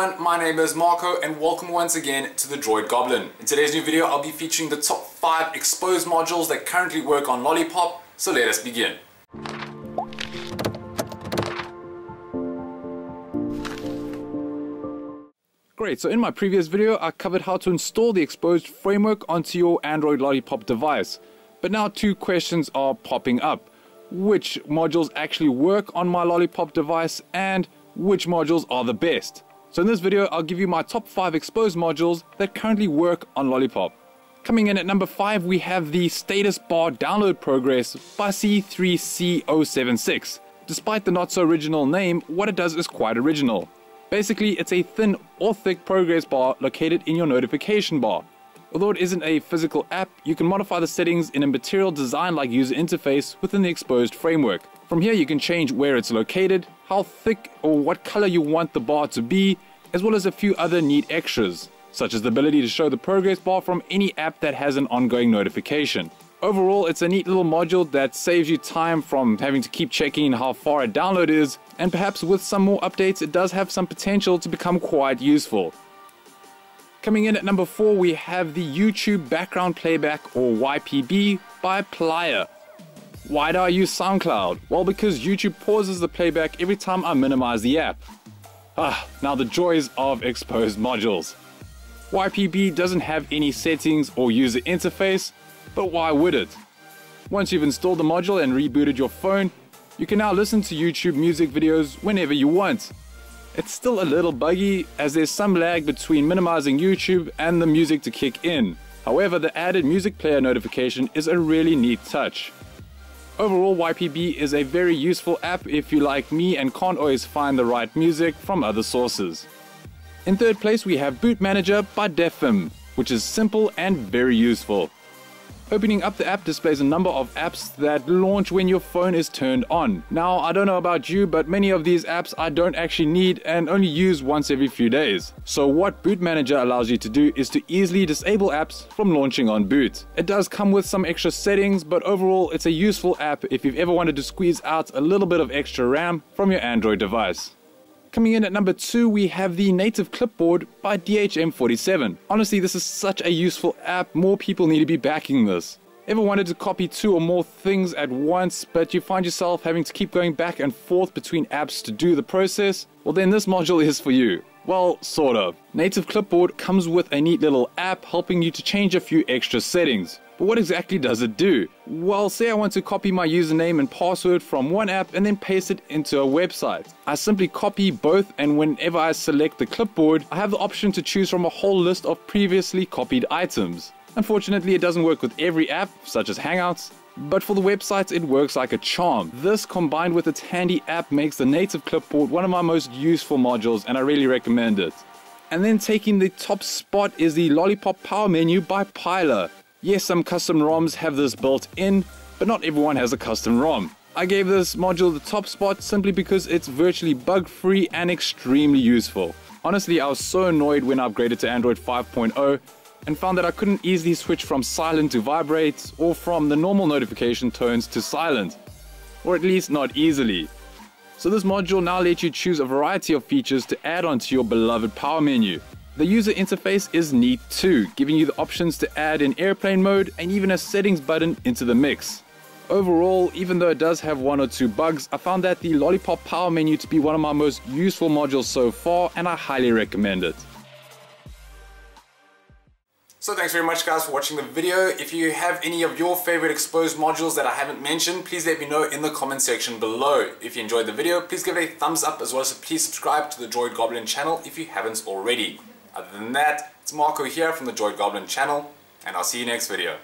everyone, my name is Marco and welcome once again to the Droid Goblin. In today's new video, I'll be featuring the top 5 Xposed modules that currently work on Lollipop, so let us begin. Great, so in my previous video, I covered how to install the Xposed framework onto your Android Lollipop device. But now two questions are popping up. Which modules actually work on my Lollipop device and which modules are the best. So in this video, I'll give you my top 5 Xposed modules that currently work on Lollipop. Coming in at number 5, we have the Status Bar Download Progress by C3C076. Despite the not so original name, what it does is quite original. Basically, it's a thin or thick progress bar located in your notification bar. Although it isn't a physical app, you can modify the settings in a material design like user interface within the Xposed framework. From here you can change where it's located, how thick or what color you want the bar to be, as well as a few other neat extras, such as the ability to show the progress bar from any app that has an ongoing notification. Overall, it's a neat little module that saves you time from having to keep checking how far a download is, and perhaps with some more updates it does have some potential to become quite useful. Coming in at number 4, we have the YouTube Background Playback, or YPB, by Playa. Why do I use SoundCloud? Well, because YouTube pauses the playback every time I minimize the app. Now the joys of Xposed modules. YPB doesn't have any settings or user interface, but why would it? Once you've installed the module and rebooted your phone, you can now listen to YouTube music videos whenever you want. It's still a little buggy as there's some lag between minimizing YouTube and the music to kick in. However, the added music player notification is a really neat touch. Overall, YPB is a very useful app if you like me and can't always find the right music from other sources. In third place, we have Boot Manager by Defim, which is simple and very useful. Opening up the app displays a number of apps that launch when your phone is turned on. Now, I don't know about you, but many of these apps I don't actually need and only use once every few days. So what Boot Manager allows you to do is to easily disable apps from launching on boot. It does come with some extra settings, but overall it's a useful app if you've ever wanted to squeeze out a little bit of extra RAM from your Android device. Coming in at number 2, we have the Native Clipboard by DHM47. Honestly, this is such a useful app, more people need to be backing this. Ever wanted to copy 2 or more things at once, but you find yourself having to keep going back and forth between apps to do the process? Well, then this module is for you. Well, sort of. Native Clipboard comes with a neat little app helping you to change a few extra settings. But what exactly does it do? Well, say I want to copy my username and password from one app and then paste it into a website. I simply copy both, and whenever I select the clipboard, I have the option to choose from a whole list of previously copied items. Unfortunately, it doesn't work with every app, such as Hangouts, but for the websites it works like a charm. This combined with its handy app makes the Native Clipboard one of my most useful modules, and I really recommend it. And then taking the top spot is the Lollipop Power Menu by Pilar. Yes, some custom ROMs have this built in, but not everyone has a custom ROM. I gave this module the top spot simply because it's virtually bug-free and extremely useful. Honestly, I was so annoyed when I upgraded to Android 5.0 and found that I couldn't easily switch from silent to vibrate or from the normal notification tones to silent, or at least not easily. So this module now lets you choose a variety of features to add onto your beloved power menu. The user interface is neat too, giving you the options to add an airplane mode and even a settings button into the mix. Overall, even though it does have one or two bugs, I found that the Lollipop Power Menu to be one of my most useful modules so far, and I highly recommend it. So thanks very much guys for watching the video. If you have any of your favorite Xposed modules that I haven't mentioned, please let me know in the comment section below. If you enjoyed the video, please give it a thumbs up, as well as please subscribe to the Droid Goblin channel if you haven't already. Other than that, it's Marco here from the Droid Goblin channel, and I'll see you next video.